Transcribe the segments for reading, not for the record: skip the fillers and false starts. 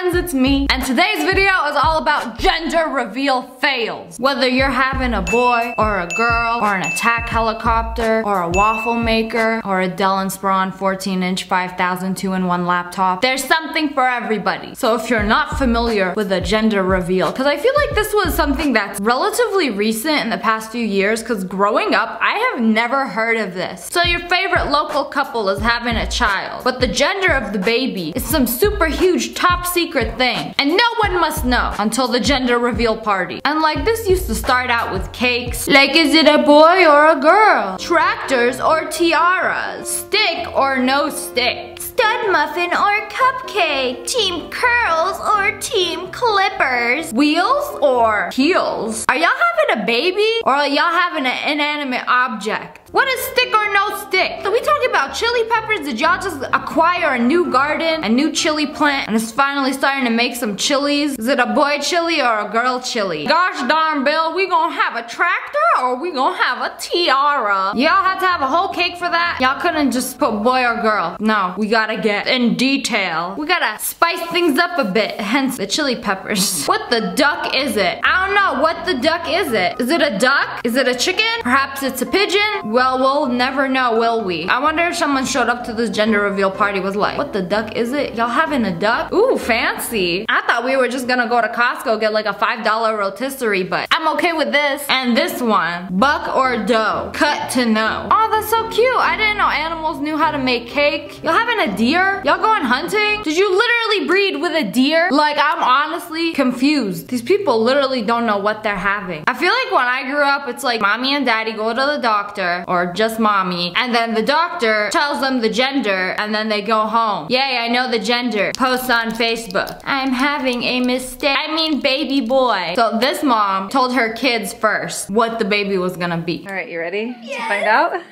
friends, it's me, and today's video is all about gender reveal fails. Whether you're having a boy or a girl or an attack helicopter or a waffle maker or a Dell & Sprawn 14-inch 5000 2-in-1 laptop, there's something for everybody. So if you're not familiar with a gender reveal, because I feel like this was something that's relatively recent in the past few years, because growing up, I have never heard of this. So your favorite local couple is having a child, but the gender of the baby is some super huge top secret thing, and no one must know until the gender reveal party. And like, this used to start out with cakes, like is it a boy or a girl? Tractors or tiaras? Stick or no stick? Stud muffin or cupcake? Team curls or team clippers? Wheels or heels? Are y'all having a baby or are y'all having an inanimate object? What is stick or no stick? So we talking about chili peppers? Did y'all just acquire a new garden, a new chili plant, and it's finally starting to make some chilies? Is it a boy chili or a girl chili? Gosh darn Bill, we gonna have a tractor or we gonna have a tiara? Y'all had to have a whole cake for that? Y'all couldn't just put boy or girl? No, we gotta get in detail. We gotta spice things up a bit, hence the chili peppers. What the duck is it? I don't know, what the duck is it? Is it a duck? Is it a chicken? Perhaps it's a pigeon? Well, we'll never know, will we? I wonder if someone showed up to this gender reveal party was like, what the duck is it? Y'all having a duck? Ooh, fancy. I thought we were just gonna go to Costco, get like a $5 rotisserie, but I'm okay with this. And this one, buck or doe? Cut to know. Oh, that's so cute. I didn't know animals knew how to make cake. Y'all having a deer? Y'all going hunting? Did you literally breed with a deer? Like, I'm honestly confused. These people literally don't know what they're having. I feel like when I grew up, it's like mommy and daddy go to the doctor, or just mommy, and then the doctor tells them the gender, and then they go home. Yay, I know the gender. Post on Facebook. I'm having a mistake. I mean baby boy. So this mom told her kids first what the baby was gonna be. Alright, you ready to find out?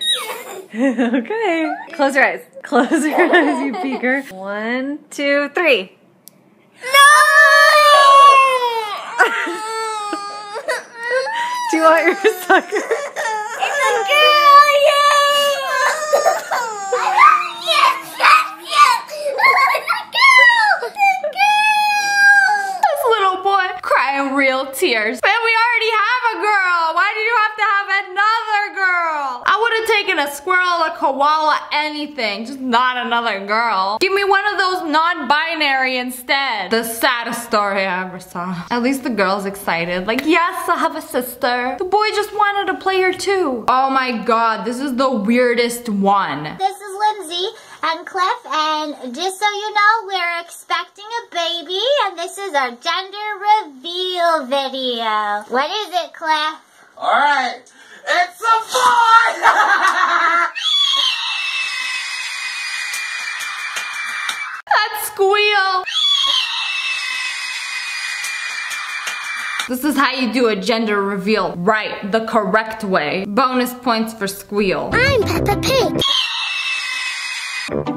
Yes. Okay. Close your eyes. Close your eyes, you peeker. 1, 2, 3. No! Do you want your sucker? It's a girl, yay! Yes! It's a girl! It's a girl! This little boy crying real tears. But we already have a girl! Why do you have to have another girl? I would have taken a squirrel, a koala, anything. Just not another girl. Give me one of those non-binary instead. The saddest story I ever saw. At least the girl's excited. Like, yes, I have a sister. The boy just wanted a player too. Oh my god, this is the weirdest one. This is Lindsay and Cliff, and just so you know, we're expecting a baby, and this is our gender reveal video. What is it, Cliff? All right. It's a boy! That squeal! This is how you do a gender reveal right, the correct way. Bonus points for squeal. I'm Peppa Pig.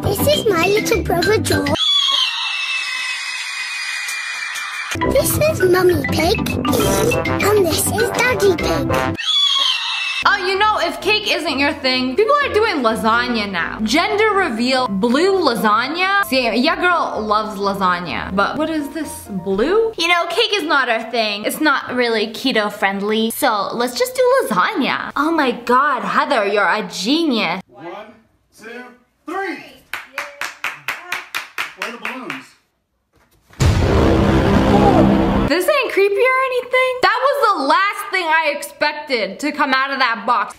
This is my little brother George. This is Mummy Pig. And this is Daddy Pig. Oh, you know, if cake isn't your thing, people are doing lasagna now. Gender reveal blue lasagna. See, yeah, girl loves lasagna, but what is this, blue? You know, cake is not our thing. It's not really keto friendly, so let's just do lasagna. Oh my god, Heather, you're a genius. 1, 2, 3. Where are the balloons? This ain't creepy or anything. That was the last thing I expected to come out of that box.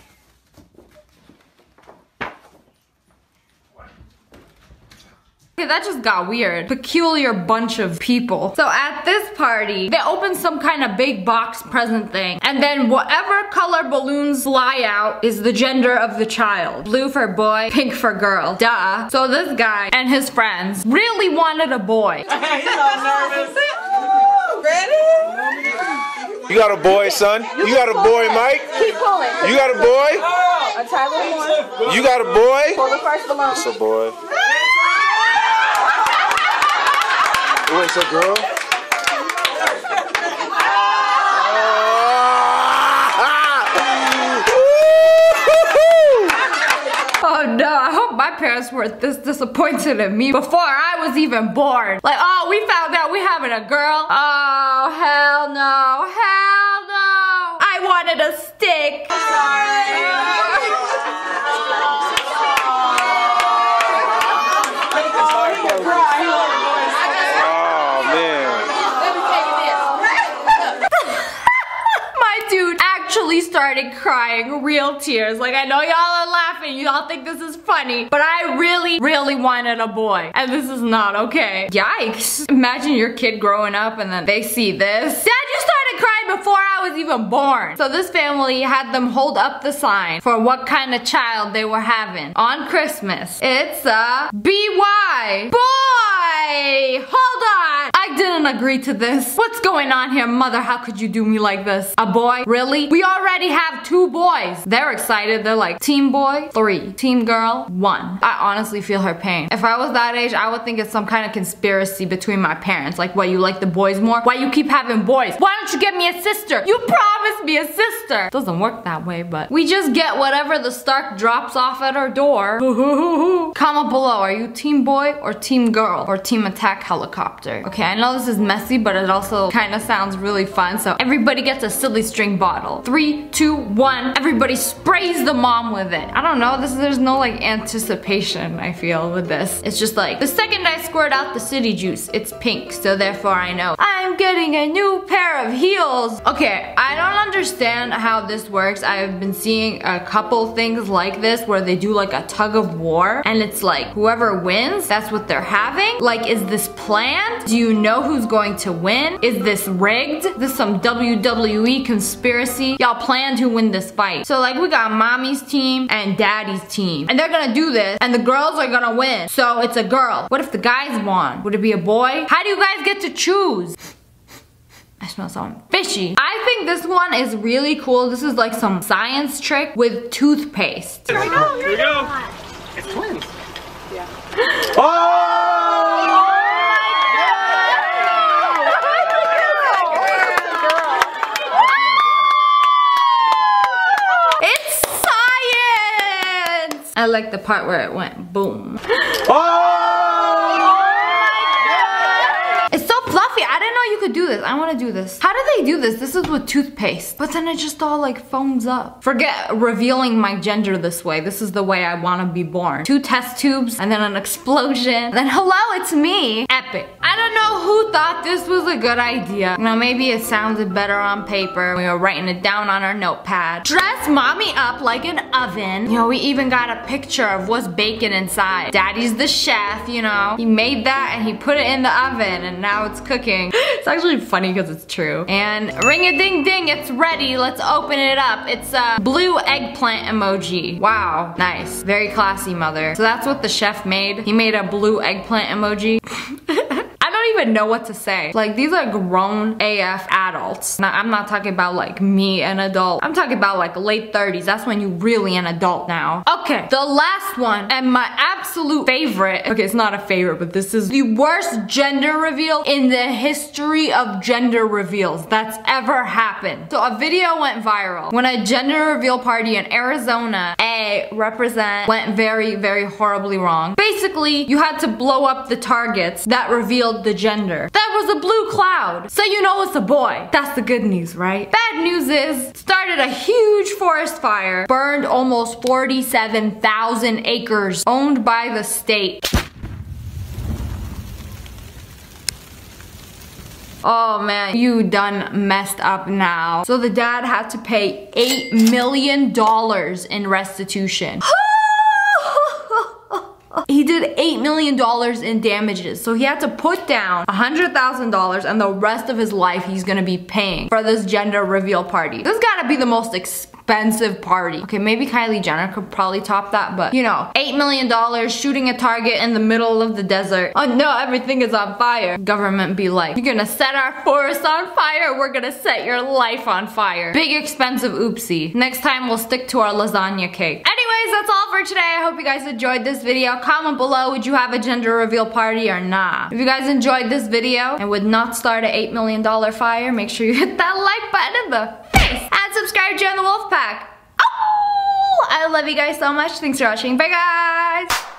Okay, that just got weird. Peculiar bunch of people. So at this party, they open some kind of big box present thing, and then whatever color balloons lie out is the gender of the child. Blue for boy, pink for girl. Duh. So this guy and his friends really wanted a boy. He's all nervous. You got a boy, son. You got a boy, Mike. Keep pulling. You got a boy. A Tyler one. You got a boy. Pull the first balloon. It's a boy. Oh, it's a girl. Oh no! I hope my parents weren't this disappointed in me before I was even born. Like, oh, we found out we had having a girl? Oh, hell no. Hell no. I wanted a stick. Sorry. Started crying real tears. Like, I know y'all are laughing, y'all think this is funny, but I really wanted a boy, and this is not okay. Yikes. Imagine your kid growing up and then they see this. Dad, you started crying before I was even born. So this family had them hold up the sign for what kind of child they were having on Christmas. It's a BY, boy. Hold on, I didn't agree to this. What's going on here, mother? How could you do me like this? A boy? Really? We already have 2 boys. They're excited. They're like, team boy, 3. Team girl, 1. I honestly feel her pain. If I was that age, I would think it's some kind of conspiracy between my parents. Like, why you like the boys more? Why you keep having boys? Why don't you get me a sister? You promised me a sister. Doesn't work that way, but we just get whatever the Stark drops off at our door. Comment below, are you team boy or team girl or team attack helicopter? Okay, I know this is messy, but it also kind of sounds really fun. So everybody gets a silly string bottle. 3, 2, 1. Everybody sprays the mom with it. I don't know. There's no like anticipation, I feel, with this. It's just like, the second I squirt out the city juice, it's pink. So therefore I know I'm getting a new pair of heels. Okay, I don't understand how this works. I've been seeing a couple things like this where they do like a tug of war, and it's like whoever wins, that's what they're having. Like, is this planned? Do you know who's going to win? Is this rigged? This is some WWE conspiracy. Y'all plan to win this fight. So like, we got mommy's team and daddy's team, and they're gonna do this, and the girls are gonna win. So it's a girl. What if the guys won? Would it be a boy? How do you guys get to choose? I smell something fishy. I think this one is really cool. This is like some science trick with toothpaste. Here we go. Here we go. It's twins. Yeah. Oh! I like the part where it went boom. Oh! It's so fluffy. I didn't know you could do this. I want to do this. How do they do this? This is with toothpaste, but then it just all like foams up. Forget revealing my gender this way. This is the way I want to be born. 2 test tubes and then an explosion. And then hello, it's me. Epic. I don't know who thought this was a good idea. You know, maybe it sounded better on paper. We were writing it down on our notepad. Dress mommy up like an oven. You know, we even got a picture of what's baking inside. Daddy's the chef, you know. He made that and he put it in the oven and now it's cooking. It's actually funny because it's true. And ring-a-ding-ding, it's ready. Let's open it up. It's a blue eggplant emoji. Wow, nice. Very classy, mother. So that's what the chef made. He made a blue eggplant emoji. Even know what to say. Like, these are grown AF adults. Now, I'm not talking about like me, an adult. I'm talking about like late 30s. That's when you really an adult now. Okay, the last one and my absolute favorite. Okay, it's not a favorite, but this is the worst gender reveal in the history of gender reveals that's ever happened. So a video went viral when a gender reveal party in Arizona, a represent, went very horribly wrong. Basically, you had to blow up the targets that revealed the gender. That was a blue cloud, so you know it's a boy. That's the good news, right? Bad news is, started a huge forest fire, burned almost 47,000 acres owned by the state. Oh man, you done messed up now. So the dad had to pay $8 million in restitution. He did $8 million in damages, so he had to put down $100,000 and the rest of his life he's gonna be paying for this gender reveal party. This gotta be the most expensive party. Okay, maybe Kylie Jenner could probably top that, but you know, $8 million shooting a target in the middle of the desert. Oh no, everything is on fire. Government be like, you're gonna set our forest on fire, we're gonna set your life on fire. Big expensive oopsie. Next time we'll stick to our lasagna cake. Anyways, that's all for today. I hope you guys enjoyed this video. Comment below, would you have a gender reveal party or nah? If you guys enjoyed this video and would not start an $8 million fire, make sure you hit that like button in the face and subscribe to join the Wolf Pack. Oh, I love you guys so much. Thanks for watching. Bye guys.